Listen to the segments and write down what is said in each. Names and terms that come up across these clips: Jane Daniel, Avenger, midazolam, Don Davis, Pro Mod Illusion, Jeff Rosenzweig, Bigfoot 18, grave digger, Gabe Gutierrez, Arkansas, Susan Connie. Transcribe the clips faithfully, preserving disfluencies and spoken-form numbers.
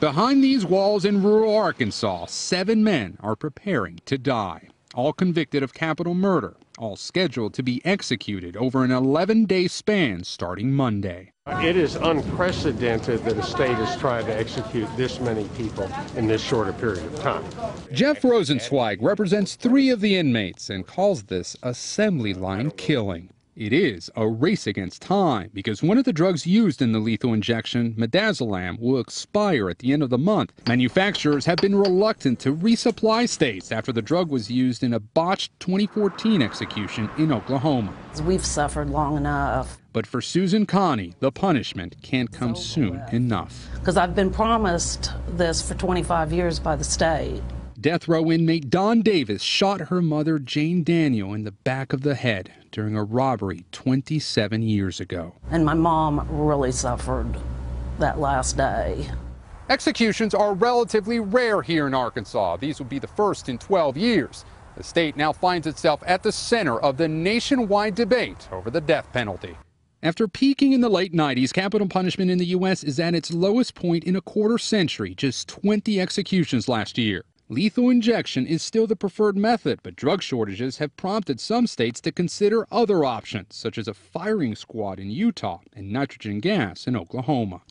Behind these walls in rural Arkansas, seven men are preparing to die, all convicted of capital murder, all scheduled to be executed over an eleven day span starting Monday. It is unprecedented that a state has tried to execute this many people in this short a period of time. Jeff Rosenzweig represents three of the inmates and calls this assembly line killing. It is a race against time because one of the drugs used in the lethal injection, midazolam, will expire at the end of the month. Manufacturers have been reluctant to resupply states after the drug was used in a botched twenty fourteen execution in Oklahoma. We've suffered long enough. But for Susan Connie, the punishment can't come so soon enough. Because I've been promised this for twenty-five years by the state. Death row inmate Don Davis shot her mother, Jane Daniel, in the back of the head during a robbery twenty-seven years ago. And my mom really suffered that last day. Executions are relatively rare here in Arkansas. These will be the first in twelve years. The state now finds itself at the center of the nationwide debate over the death penalty. After peaking in the late nineties, capital punishment in the U S is at its lowest point in a quarter century, just twenty executions last year. Lethal injection is still the preferred method, but drug shortages have prompted some states to consider other options, such as a firing squad in Utah and nitrogen gas in Oklahoma.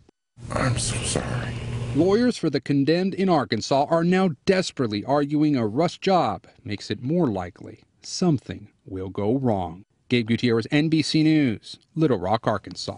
I'm so sorry. Lawyers for the condemned in Arkansas are now desperately arguing a rush job makes it more likely something will go wrong. Gabe Gutierrez, N B C News, Little Rock, Arkansas.